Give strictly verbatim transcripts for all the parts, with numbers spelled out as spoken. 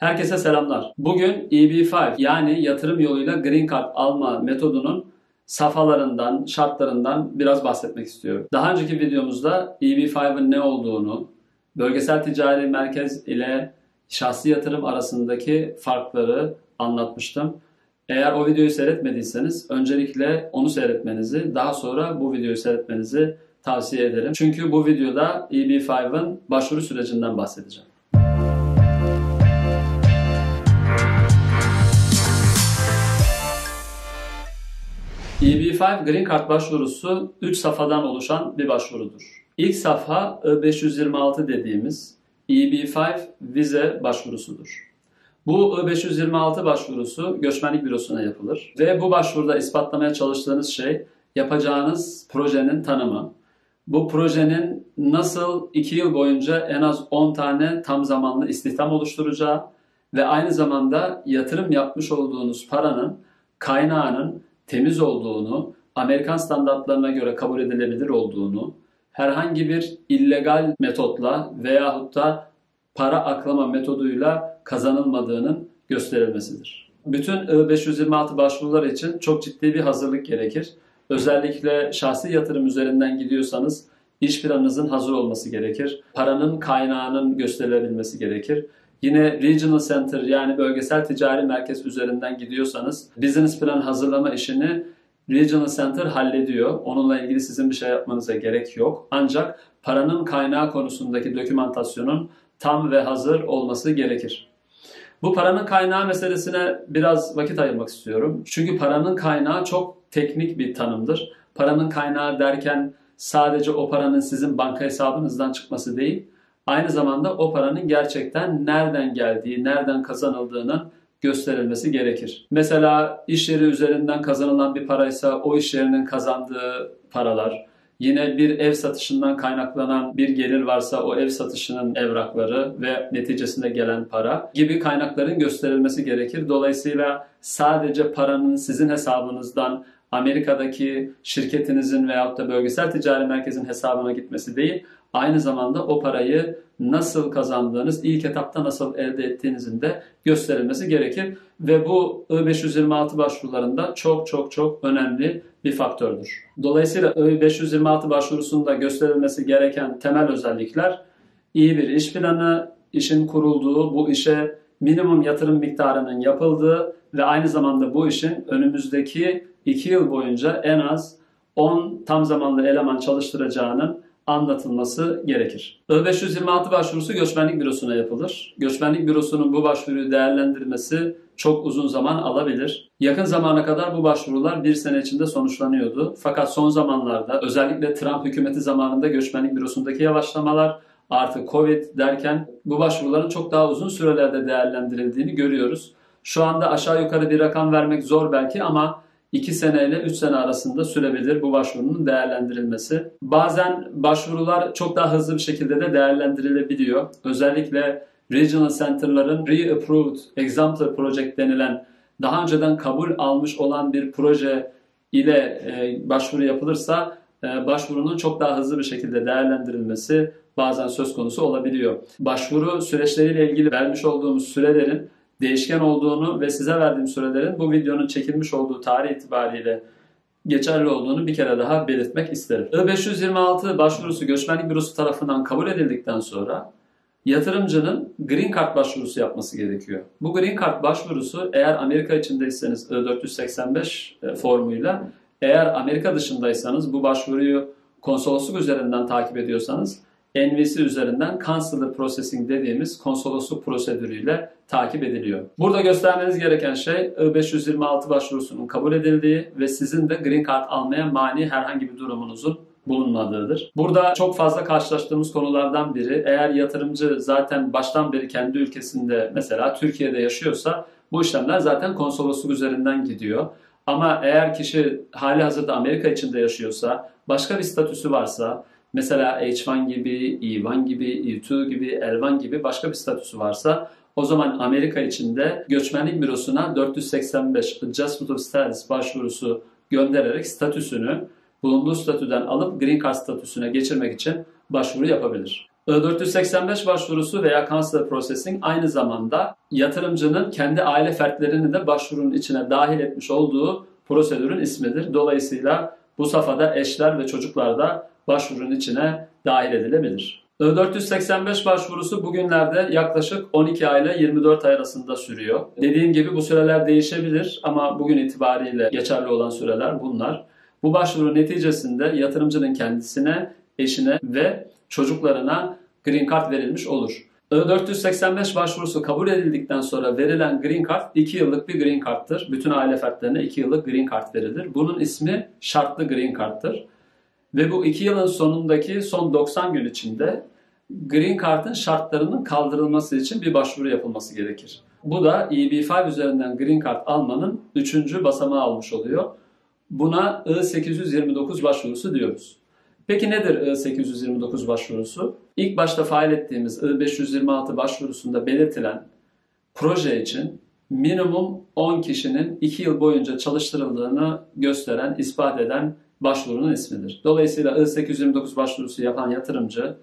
Herkese selamlar. Bugün E B beş yani yatırım yoluyla Green Card alma metodunun safhalarından, şartlarından biraz bahsetmek istiyorum. Daha önceki videomuzda E B beşin ne olduğunu, bölgesel ticari merkez ile şahsi yatırım arasındaki farkları anlatmıştım. Eğer o videoyu seyretmediyseniz öncelikle onu seyretmenizi, daha sonra bu videoyu seyretmenizi tavsiye ederim. Çünkü bu videoda E B beşin başvuru sürecinden bahsedeceğim. E B beş Green Card başvurusu üç safhadan oluşan bir başvurudur. İlk safha I beş yüz yirmi altı dediğimiz E B beş vize başvurusudur. Bu I beş yüz yirmi altı başvurusu göçmenlik bürosuna yapılır ve bu başvuruda ispatlamaya çalıştığınız şey yapacağınız projenin tanımı. Bu projenin nasıl iki yıl boyunca en az on tane tam zamanlı istihdam oluşturacağı ve aynı zamanda yatırım yapmış olduğunuz paranın kaynağının temiz olduğunu, Amerikan standartlarına göre kabul edilebilir olduğunu, herhangi bir illegal metotla veyahut da para aklama metoduyla kazanılmadığının gösterilmesidir. Bütün I beş yüz yirmi altı başvurular için çok ciddi bir hazırlık gerekir. Özellikle şahsi yatırım üzerinden gidiyorsanız iş planınızın hazır olması gerekir. Paranın kaynağının gösterilebilmesi gerekir. Yine Regional Center yani bölgesel ticari merkez üzerinden gidiyorsanız business plan hazırlama işini Regional Center hallediyor. Onunla ilgili sizin bir şey yapmanıza gerek yok. Ancak paranın kaynağı konusundaki dokümantasyonun tam ve hazır olması gerekir. Bu paranın kaynağı meselesine biraz vakit ayırmak istiyorum. Çünkü paranın kaynağı çok teknik bir tanımdır. Paranın kaynağı derken sadece o paranın sizin banka hesabınızdan çıkması değil, aynı zamanda o paranın gerçekten nereden geldiği, nereden kazanıldığının gösterilmesi gerekir. Mesela iş yeri üzerinden kazanılan bir paraysa o iş yerinin kazandığı paralar, yine bir ev satışından kaynaklanan bir gelir varsa o ev satışının evrakları ve neticesinde gelen para gibi kaynakların gösterilmesi gerekir. Dolayısıyla sadece paranın sizin hesabınızdan Amerika'daki şirketinizin veyahut da bölgesel ticari merkezin hesabına gitmesi değil, aynı zamanda o parayı nasıl kazandığınız, ilk etapta nasıl elde ettiğinizin de gösterilmesi gerekir. Ve bu I beş yüz yirmi altı başvurularında çok çok çok önemli bir faktördür. Dolayısıyla I beş yüz yirmi altı başvurusunda gösterilmesi gereken temel özellikler iyi bir iş planı, işin kurulduğu, bu işe minimum yatırım miktarının yapıldığı ve aynı zamanda bu işin önümüzdeki iki yıl boyunca en az on tam zamanlı eleman çalıştıracağının anlatılması gerekir. I beş yüz yirmi altı başvurusu göçmenlik bürosuna yapılır. Göçmenlik bürosunun bu başvuruyu değerlendirmesi çok uzun zaman alabilir. Yakın zamana kadar bu başvurular bir sene içinde sonuçlanıyordu. Fakat son zamanlarda özellikle Trump hükümeti zamanında göçmenlik bürosundaki yavaşlamalar, artı Covid derken bu başvuruların çok daha uzun sürelerde değerlendirildiğini görüyoruz. Şu anda aşağı yukarı bir rakam vermek zor belki ama iki sene ile üç sene arasında sürebilir bu başvurunun değerlendirilmesi. Bazen başvurular çok daha hızlı bir şekilde de değerlendirilebiliyor. Özellikle Regional Center'ların Pre-Approved Exemplar Project denilen daha önceden kabul almış olan bir proje ile başvuru yapılırsa başvurunun çok daha hızlı bir şekilde değerlendirilmesi bazen söz konusu olabiliyor. Başvuru süreçleriyle ilgili vermiş olduğumuz sürelerin değişken olduğunu ve size verdiğim sürelerin bu videonun çekilmiş olduğu tarih itibariyle geçerli olduğunu bir kere daha belirtmek isterim. I beş yüz yirmi altı başvurusu göçmenlik bürosu tarafından kabul edildikten sonra yatırımcının Green Card başvurusu yapması gerekiyor. Bu Green Card başvurusu eğer Amerika içindeyseniz I dört yüz seksen beş formuyla, eğer Amerika dışındaysanız bu başvuruyu konsolosluk üzerinden takip ediyorsanız N V C üzerinden Consular Processing dediğimiz konsolosluk prosedürüyle takip ediliyor. Burada göstermeniz gereken şey I beş yüz yirmi altı başvurusunun kabul edildiği ve sizin de Green Card almaya mani herhangi bir durumunuzun bulunmadığıdır. Burada çok fazla karşılaştığımız konulardan biri, eğer yatırımcı zaten baştan beri kendi ülkesinde, mesela Türkiye'de yaşıyorsa bu işlemler zaten konsolosluk üzerinden gidiyor. Ama eğer kişi hali hazırda Amerika içinde yaşıyorsa, başka bir statüsü varsa, mesela H bir gibi, E bir gibi, E iki gibi, L bir gibi başka bir statüsü varsa o zaman Amerika içinde göçmenlik bürosuna dört yüz seksen beş Adjustment of Status başvurusu göndererek statüsünü bulunduğu statüden alıp Green Card statüsüne geçirmek için başvuru yapabilir. I dört yüz seksen beş başvurusu veya Consular Processing aynı zamanda yatırımcının kendi aile fertlerini de başvurunun içine dahil etmiş olduğu prosedürün ismidir. Dolayısıyla bu safhada eşler ve çocuklar da başvurunun içine dahil edilebilir. I dört yüz seksen beş başvurusu bugünlerde yaklaşık on iki ay ile yirmi dört ay arasında sürüyor. Dediğim gibi bu süreler değişebilir ama bugün itibariyle geçerli olan süreler bunlar. Bu başvuru neticesinde yatırımcının kendisine, eşine ve çocuklarına green card verilmiş olur. I dört yüz seksen beş başvurusu kabul edildikten sonra verilen green card iki yıllık bir green card'tır. Bütün aile fertlerine iki yıllık green card verilir. Bunun ismi şartlı green card'tır. Ve bu iki yılın sonundaki son doksan gün içinde green card'ın şartlarının kaldırılması için bir başvuru yapılması gerekir. Bu da E B beş üzerinden green card almanın üçüncü basamağı olmuş oluyor. Buna I sekiz yüz yirmi dokuz başvurusu diyoruz. Peki nedir I sekiz yüz yirmi dokuz başvurusu? İlk başta fail ettiğimiz I beş yüz yirmi altı başvurusunda belirtilen proje için minimum on kişinin iki yıl boyunca çalıştırıldığını gösteren, ispat eden başvurunun ismidir. Dolayısıyla I sekiz yüz yirmi dokuz başvurusu yapan yatırımcı,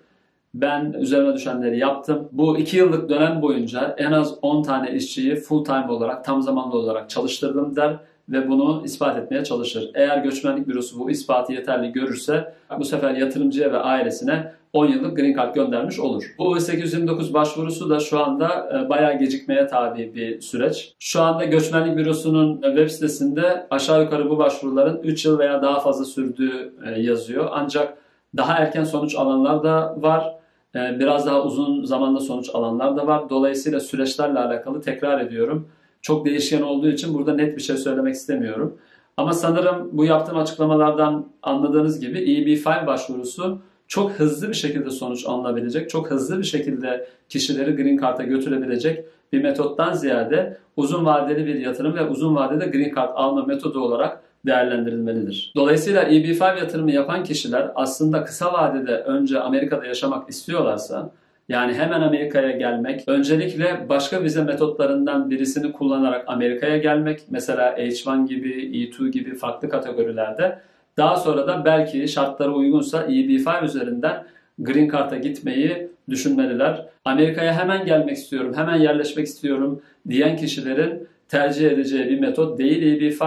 ben üzerine düşenleri yaptım, bu iki yıllık dönem boyunca en az on tane işçiyi full time olarak, tam zamanlı olarak çalıştırdım der ve bunu ispat etmeye çalışır. Eğer göçmenlik bürosu bu ispatı yeterli görürse bu sefer yatırımcıya ve ailesine on yıllık green card göndermiş olur. Bu I sekiz yüz yirmi dokuz başvurusu da şu anda bayağı gecikmeye tabi bir süreç. Şu anda göçmenlik bürosunun web sitesinde aşağı yukarı bu başvuruların üç yıl veya daha fazla sürdüğü yazıyor. Ancak daha erken sonuç alanlar da var. Biraz daha uzun zamanda sonuç alanlar da var. Dolayısıyla süreçlerle alakalı tekrar ediyorum. Çok değişken olduğu için burada net bir şey söylemek istemiyorum. Ama sanırım bu yaptığım açıklamalardan anladığınız gibi E B beş başvurusu çok hızlı bir şekilde sonuç alınabilecek, çok hızlı bir şekilde kişileri green card'a götürebilecek bir metottan ziyade uzun vadeli bir yatırım ve uzun vadede green card alma metodu olarak değerlendirilmelidir. Dolayısıyla E B beş yatırımı yapan kişiler aslında kısa vadede önce Amerika'da yaşamak istiyorlarsa, yani hemen Amerika'ya gelmek, öncelikle başka vize metotlarından birisini kullanarak Amerika'ya gelmek, mesela H bir gibi, E iki gibi farklı kategorilerde, daha sonra da belki şartlara uygunsa E B beş üzerinden green card'a gitmeyi düşünmeliler. Amerika'ya hemen gelmek istiyorum, hemen yerleşmek istiyorum diyen kişilerin tercih edeceği bir metot değil E B beş,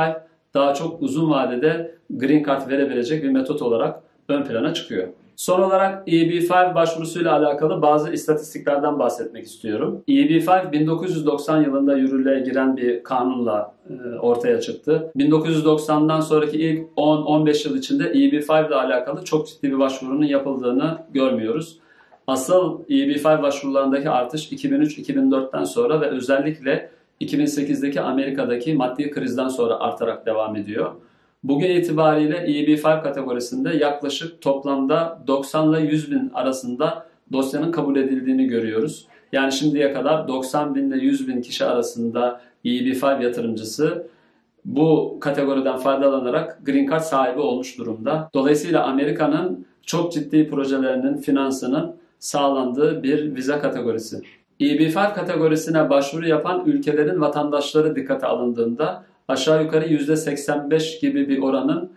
daha çok uzun vadede green card verebilecek bir metot olarak ön plana çıkıyor. Son olarak E B beş başvurusuyla alakalı bazı istatistiklerden bahsetmek istiyorum. E B beş bin dokuz yüz doksan yılında yürürlüğe giren bir kanunla ortaya çıktı. bin dokuz yüz doksandan sonraki ilk on on beş yıl içinde E B beş ile alakalı çok ciddi bir başvurunun yapıldığını görmüyoruz. Asıl E B beş başvurularındaki artış iki bin üç iki bin dörtten sonra ve özellikle iki bin sekizdeki Amerika'daki maddi krizden sonra artarak devam ediyor. Bugün itibariyle E B beş kategorisinde yaklaşık toplamda doksan ile yüz bin arasında dosyanın kabul edildiğini görüyoruz. Yani şimdiye kadar doksan bin ile yüz bin kişi arasında E B beş yatırımcısı bu kategoriden faydalanarak green card sahibi olmuş durumda. Dolayısıyla Amerika'nın çok ciddi projelerinin finansının sağlandığı bir vize kategorisi. E B beş kategorisine başvuru yapan ülkelerin vatandaşları dikkate alındığında aşağı yukarı yüzde seksen beş gibi bir oranın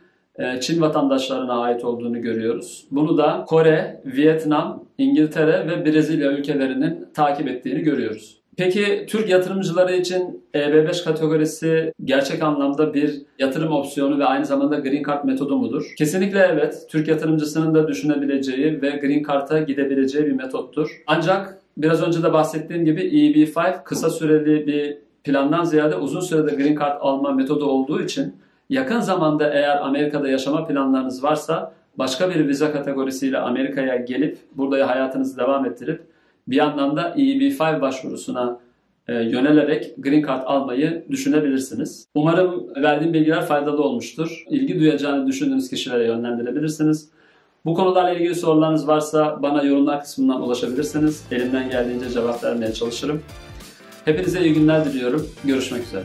Çin vatandaşlarına ait olduğunu görüyoruz. Bunu da Kore, Vietnam, İngiltere ve Brezilya ülkelerinin takip ettiğini görüyoruz. Peki Türk yatırımcıları için E B beş kategorisi gerçek anlamda bir yatırım opsiyonu ve aynı zamanda green card metodu mudur? Kesinlikle evet. Türk yatırımcısının da düşünebileceği ve green card'a gidebileceği bir metottur. Ancak biraz önce de bahsettiğim gibi E B beş kısa süreli bir plandan ziyade uzun sürede green card alma metodu olduğu için yakın zamanda eğer Amerika'da yaşama planlarınız varsa başka bir vize kategorisiyle Amerika'ya gelip burada hayatınızı devam ettirip bir yandan da E B beş başvurusuna yönelerek green card almayı düşünebilirsiniz. Umarım verdiğim bilgiler faydalı olmuştur. İlgi duyacağını düşündüğünüz kişilere yönlendirebilirsiniz. Bu konularla ilgili sorularınız varsa bana yorumlar kısmından ulaşabilirsiniz. Elimden geldiğince cevap vermeye çalışırım. Hepinize iyi günler diliyorum. Görüşmek üzere.